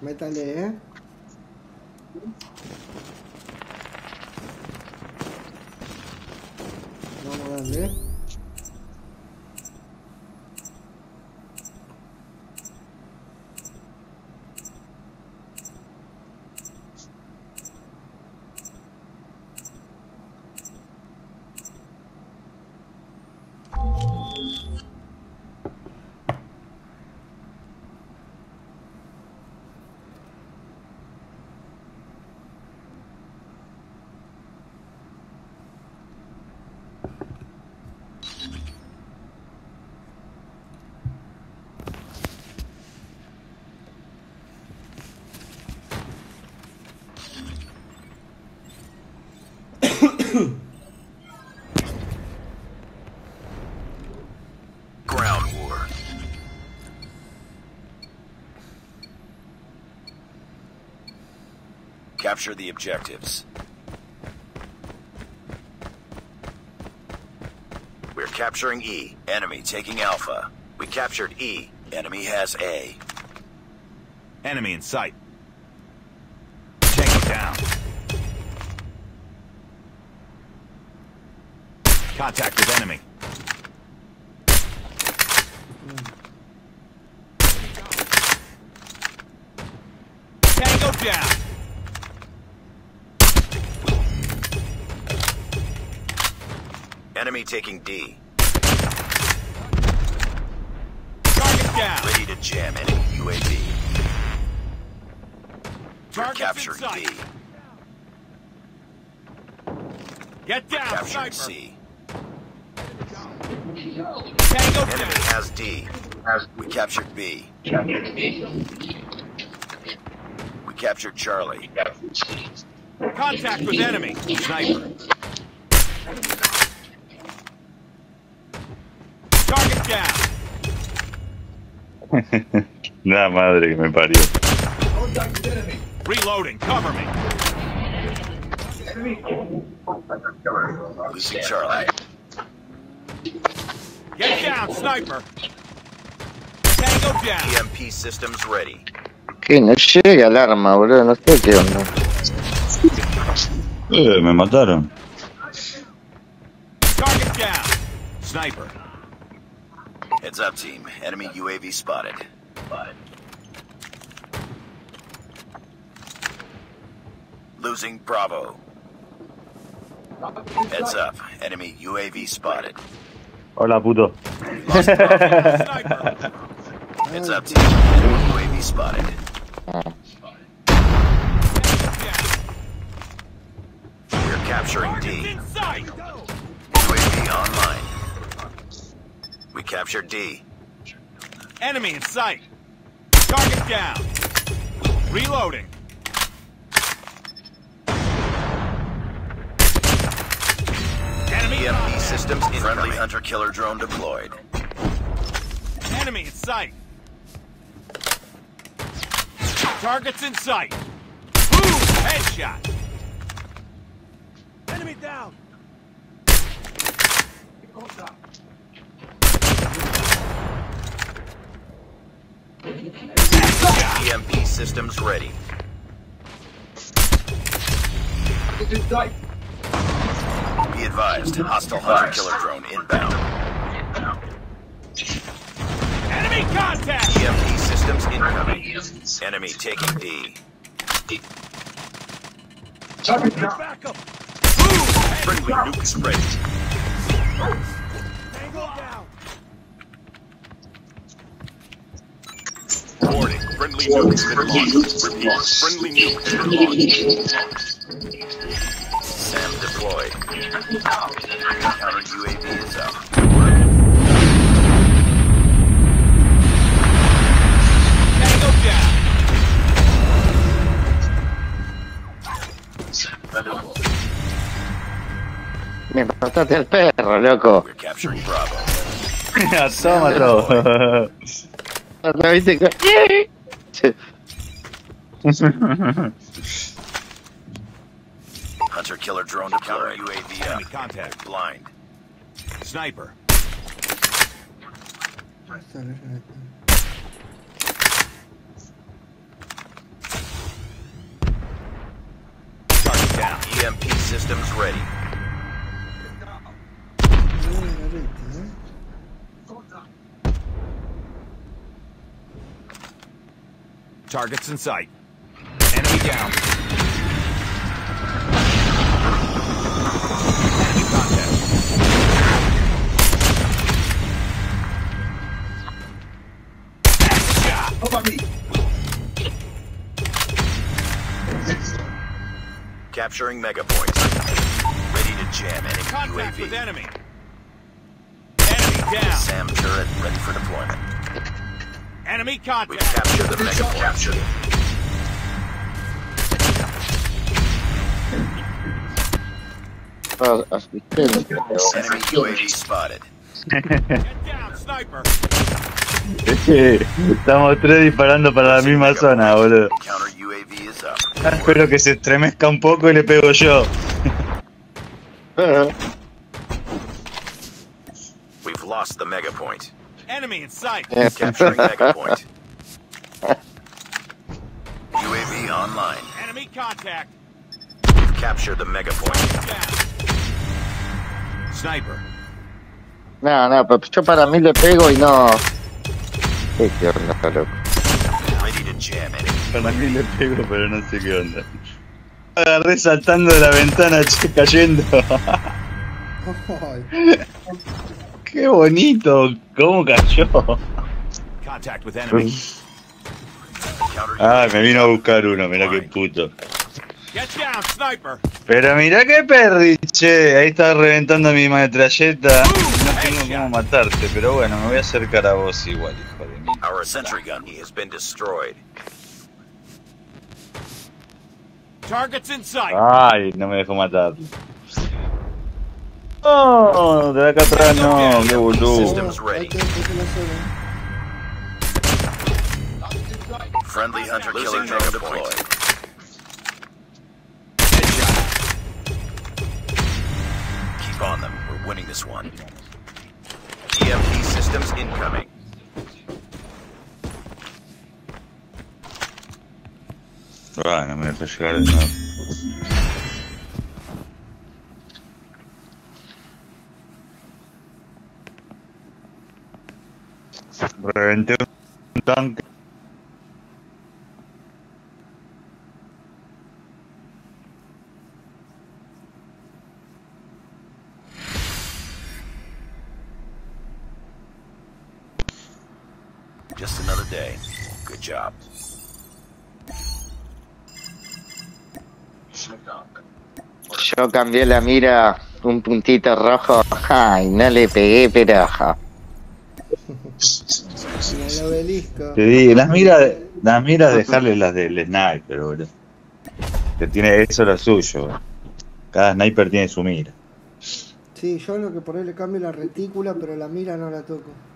Metale, eh? Vamos a darle. Capture the objectives. We're capturing E. Enemy taking Alpha. We captured E. Enemy has A. Enemy in sight. Take him down. Contact with enemy. Tango down. Enemy taking D. Target down. Ready to jam enemy UAV. Target capturing D. Get down. Capturing C. Enemy has D. We captured B. We captured Charlie. Contact with enemy. Sniper. La madre que me parió. Reloading, cover me. Losing Charlie. Get down, sniper. Tango down. EMP systems ready. Que no llega el arma, boludo. No sé qué onda. Me mataron. Target down. Sniper. Heads up, team. Enemy UAV spotted. Losing Bravo. Heads up. Enemy UAV spotted. Hola, puto. Lost Bravo. Heads up, team. Enemy UAV spotted. We're capturing D. UAV online. We captured D. Enemy in sight. Target down. Reloading. Enemy EMP systems in friendly hunter-killer drone deployed. Enemy in sight. Targets in sight. Boom! Headshot. Enemy down. EMP systems ready. Be advised, hostile hunter killer drone inbound. Enemy contact! EMP systems incoming. Enemy taking D. Friendly nuke spread. Warning, friendly nuke has been launched. Repeat, friendly nuke has been launched. SAM deployed. Counter UAV is up. Tango down. Me mataste al perro, loco. We're capturing Bravo. Tómalo. Hunter killer drone deployed. UAV enemy contact. Blind. Sniper. EMP systems ready. Targets in sight. Enemy down. Enemy contact. Headshot. Over me. Capturing mega points. Ready to jam enemy UAV. Contact with enemy. Enemy down. SAM turret ready for deployment. Enemy contact! We've captured the mega capture. Enemy UAV spotted. Get down, sniper! Es que estamos tres disparando para la misma zona, boludo. Counter UAV is up. Espero que se estremezca un poco y le pego yo. We've lost the mega point. Enemy in sight. Capturing mega point. UAV online. Enemy contact. We've captured the mega point. Sniper. No, pero yo para mí le pego y no. Qué onda, loco. Ready to jam. Para mí le pego, pero no sé qué onda. Agarré saltando de la ventana, cayendo. Qué bonito, cómo cayó. Contact with enemy. Ah, me vino a buscar uno, mirá qué puto. Get down, sniper. Pero mirá qué perriche, ahí está reventando mi metralleta. No tengo cómo matarte, pero bueno, me voy a acercar a vos igual, hijo de mí. Our sentry gun has been destroyed. Targets in sight. Ay, no me dejó matar. Oh, de acá atrás no, qué boludo. Friendly hunter killing drone deployed. Keep on them, we're winning this one. EMP systems incoming. Ah, no me dejó llegar el no. Reventé un tanque. Just another day. Good job. Yo cambié la mira, un puntito rojo. Ay, no le pegué, pero te digo, las miras dejarle las del sniper, boludo. Que tiene eso lo suyo, bro. Cada sniper tiene su mira. Sí, yo lo que por ahí le cambio la retícula, pero la mira no la toco.